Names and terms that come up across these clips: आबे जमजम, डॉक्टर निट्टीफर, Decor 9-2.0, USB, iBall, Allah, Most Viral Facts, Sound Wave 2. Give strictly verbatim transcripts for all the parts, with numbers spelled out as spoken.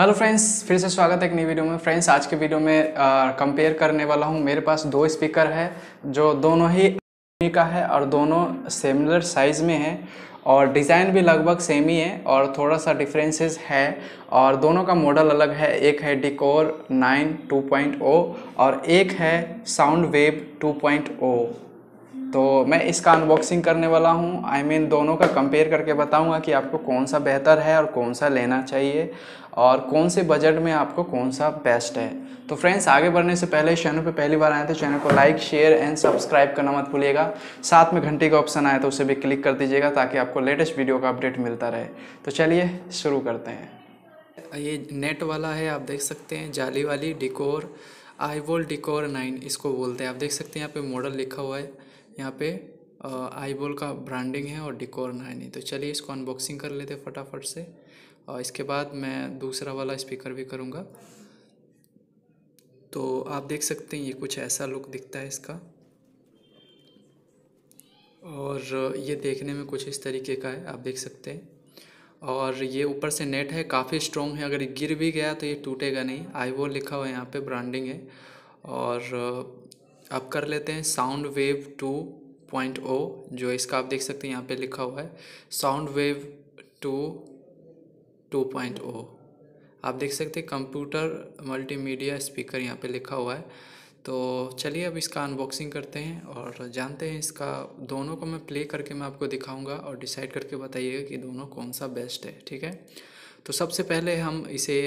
Hello friends, फिर से स्वागत है एक नई वीडियो में। फ्रेंड्स, आज के वीडियो में कंपेयर करने वाला हूं। मेरे पास दो स्पीकर है जो दोनों ही का है और दोनों सिमिलर साइज़ में है और डिज़ाइन भी लगभग सेम ही है और थोड़ा सा डिफरेंसेस है और दोनों का मॉडल अलग है। एक है decor nine two point O और एक है sound wave two point O. तो मैं इसका अनबॉक्सिंग करने वाला हूँ। आई मीन दोनों का कंपेयर करके बताऊँगा कि आपको कौन सा बेहतर है और कौन सा लेना चाहिए और कौन से बजट में आपको कौन सा बेस्ट है। तो फ्रेंड्स, आगे बढ़ने से पहले चैनल पे पहली बार आए तो चैनल को लाइक शेयर एंड सब्सक्राइब करना मत भूलिएगा। साथ में घंटी का ऑप्शन आए तो उसे भी क्लिक कर दीजिएगा ताकि आपको लेटेस्ट वीडियो का अपडेट मिलता रहे। तो चलिए शुरू करते हैं। ये नेट वाला है, आप देख सकते हैं, जाली वाली डिकोर आईबॉल डिकोर नाइन इसको बोलते हैं। आप देख सकते हैं यहाँ पे मॉडल लिखा हुआ है, यहाँ पे आईबॉल का ब्रांडिंग है और डिकोर नाइन है। तो चलिए इसको अनबॉक्सिंग कर लेते हैं फटाफट से और इसके बाद मैं दूसरा वाला स्पीकर भी करूँगा। तो आप देख सकते हैं ये कुछ ऐसा लुक दिखता है इसका और ये देखने में कुछ इस तरीके का है, आप देख सकते हैं। और ये ऊपर से नेट है, काफ़ी स्ट्रॉन्ग है, अगर गिर भी गया तो ये टूटेगा नहीं। आईबॉल लिखा हुआ है यहाँ पे, ब्रांडिंग है। और आप कर लेते हैं sound wave two point O जो इसका, आप देख सकते हैं यहाँ पे लिखा हुआ है sound wave two two point O. आप देख सकते हैं कंप्यूटर मल्टीमीडिया स्पीकर यहाँ पे लिखा हुआ है। तो चलिए अब इसका अनबॉक्सिंग करते हैं और जानते हैं इसका। दोनों को मैं प्ले करके मैं आपको दिखाऊंगा और डिसाइड करके बताइएगा कि दोनों कौन सा बेस्ट है, ठीक है। तो सबसे पहले हम इसे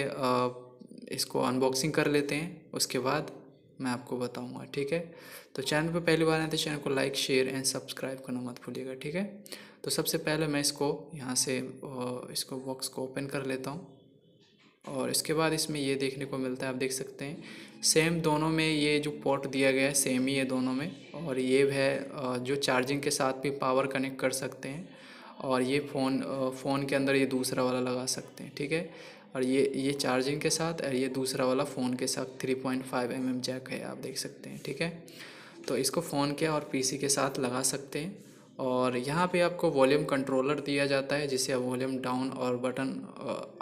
इसको अनबॉक्सिंग कर लेते हैं, उसके बाद मैं आपको बताऊंगा, ठीक है। तो चैनल पे पहली बार आए तो चैनल को लाइक शेयर एंड सब्सक्राइब करना मत भूलिएगा, ठीक है। तो सबसे पहले मैं इसको यहाँ से इसको बॉक्स को ओपन कर लेता हूँ और इसके बाद इसमें ये देखने को मिलता है, आप देख सकते हैं। सेम दोनों में ये जो पोर्ट दिया गया है सेम ही है दोनों में। और ये है जो चार्जिंग के साथ भी पावर कनेक्ट कर सकते हैं और ये फ़ोन फ़ोन के अंदर ये दूसरा वाला लगा सकते हैं, ठीक है। और ये ये चार्जिंग के साथ और ये दूसरा वाला फ़ोन के साथ three point five M M jack है, आप देख सकते हैं, ठीक है। तो इसको फ़ोन के और पीसी के साथ लगा सकते हैं। और यहाँ पे आपको वॉल्यूम कंट्रोलर दिया जाता है जिसे आप वॉल्यूम डाउन और बटन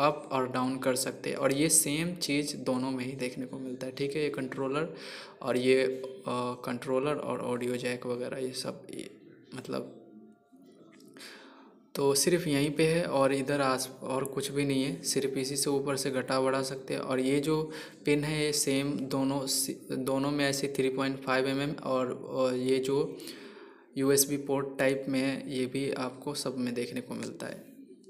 अप और डाउन कर सकते हैं। और ये सेम चीज़ दोनों में ही देखने को मिलता है, ठीक है। ये कंट्रोलर और ये कंट्रोलर और ऑडियो जैक वगैरह ये सब ये, मतलब तो सिर्फ यहीं पे है और इधर आस और कुछ भी नहीं है। सिर्फ इसी से ऊपर से घटा बढ़ा सकते हैं। और ये जो पिन है ये सेम दोनों दोनों में ऐसे three point five M M और, और ये जो यूएसबी पोर्ट टाइप में है ये भी आपको सब में देखने को मिलता है।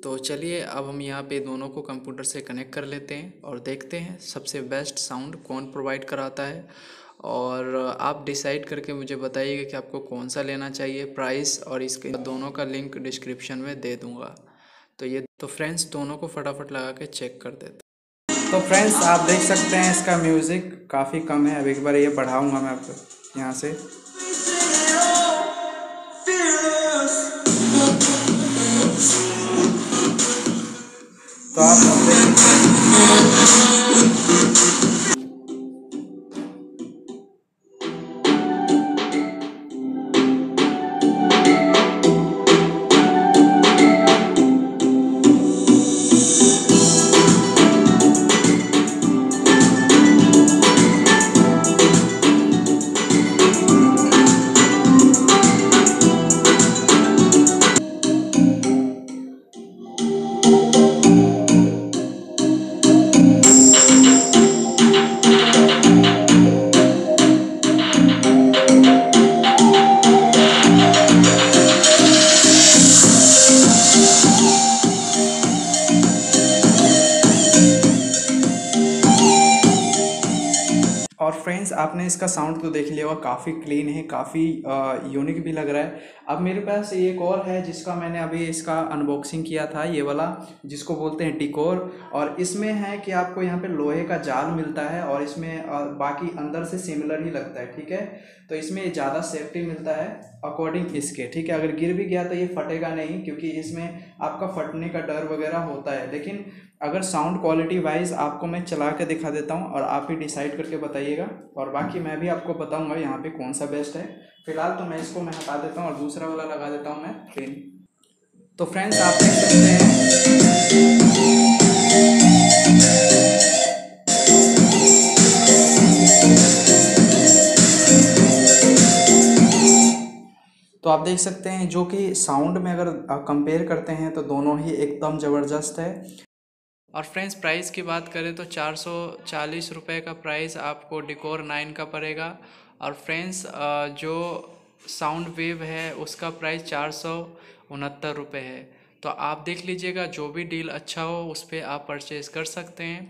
तो चलिए अब हम यहाँ पे दोनों को कंप्यूटर से कनेक्ट कर लेते हैं और देखते हैं सबसे बेस्ट साउंड कौन प्रोवाइड कराता है। और आप डिसाइड करके मुझे बताइएगा कि आपको कौन सा लेना चाहिए, प्राइस और इसके दोनों का लिंक डिस्क्रिप्शन में दे दूंगा। तो ये तो फ्रेंड्स दोनों को फटाफट लगा के चेक कर देते हैं। तो फ्रेंड्स, आप देख सकते हैं इसका म्यूज़िक काफ़ी कम है। अब एक बार ये बढ़ाऊंगा मैं आपको यहाँ से। तो आप और फ्रेंड्स, आपने इसका साउंड तो देख लिया होगा, काफ़ी क्लीन है, काफ़ी यूनिक भी लग रहा है। अब मेरे पास एक और है जिसका मैंने अभी इसका अनबॉक्सिंग किया था, ये वाला जिसको बोलते हैं डिकोर। और इसमें है कि आपको यहाँ पे लोहे का जाल मिलता है और इसमें बाकी अंदर से सिमिलर ही लगता है, ठीक है। तो इसमें ज़्यादा सेफ्टी मिलता है अकॉर्डिंग इसके, ठीक है। अगर गिर भी गया तो ये फटेगा नहीं क्योंकि इसमें आपका फटने का डर वगैरह होता है। लेकिन अगर साउंड क्वालिटी वाइज आपको मैं चला के दिखा देता हूं और आप ही डिसाइड करके बताइएगा। और बाकी मैं भी आपको बताऊंगा यहाँ पे कौन सा बेस्ट है। फिलहाल तो मैं इसको मैं हटा देता हूं और दूसरा वाला लगा देता हूं मैं पिन। तो फ्रेंड्स, आप देख सकते हैं आप देख सकते हैं, जो कि साउंड में अगर कंपेयर करते हैं तो दोनों ही एकदम ज़बरदस्त है। और फ्रेंड्स प्राइस की बात करें तो चार सौ चालीस रुपये का प्राइस आपको डिकोर नाइन का पड़ेगा। और फ्रेंड्स जो साउंड वेव है उसका प्राइस चार सौ उनहत्तर रुपये है। तो आप देख लीजिएगा, जो भी डील अच्छा हो उस पर आप परचेस कर सकते हैं।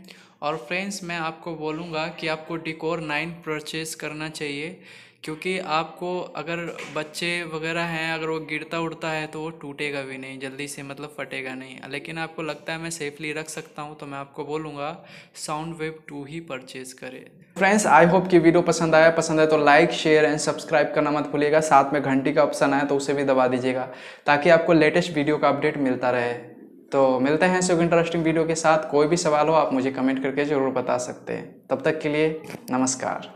और फ्रेंड्स मैं आपको बोलूँगा कि आपको डिकोर नाइन परचेस करना चाहिए, क्योंकि आपको अगर बच्चे वगैरह हैं, अगर वो गिरता उड़ता है तो वो टूटेगा भी नहीं जल्दी से, मतलब फटेगा नहीं। लेकिन आपको लगता है मैं सेफली रख सकता हूं, तो मैं आपको बोलूँगा साउंड वेव टू ही परचेज़ करें। फ्रेंड्स आई होप कि वीडियो पसंद आया, पसंद है तो लाइक शेयर एंड सब्सक्राइब करना मत भूलिएगा। साथ में घंटी का ऑप्शन आया तो उसे भी दबा दीजिएगा, ताकि आपको लेटेस्ट वीडियो का अपडेट मिलता रहे। तो मिलते हैं ऐसे इंटरेस्टिंग वीडियो के साथ। कोई भी सवाल हो आप मुझे कमेंट करके ज़रूर बता सकते हैं। तब तक के लिए नमस्कार।